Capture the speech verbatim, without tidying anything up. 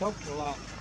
Helped a lot.